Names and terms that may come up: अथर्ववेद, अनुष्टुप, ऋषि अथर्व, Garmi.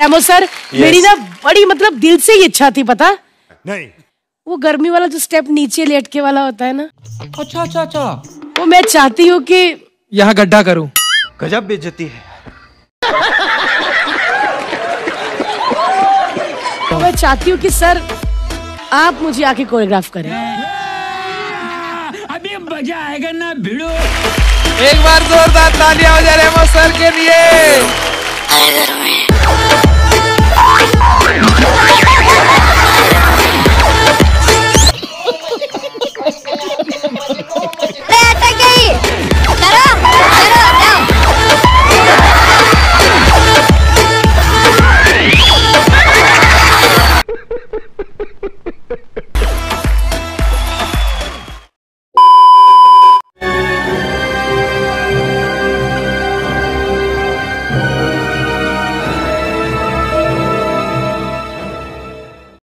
रेमो sir मेरी ना बड़ी मतलब दिल से ही इच्छा थी, पता नहीं वो गर्मी वाला जो स्टेप नीचे लेट के वाला होता है ना, अच्छा अच्छा अच्छा, वो मैं चाहती हूँ कि यहाँ गड्ढा करूँ। गजब बेइज्जती है। तो मैं चाहती हूँ कि सर आप मुझे आके कोरियोग्राफ करें। अभी मजा आएगा ना भिड़ो। एक बार जोरदार तालियां हो जाए रेमो सर के लिए।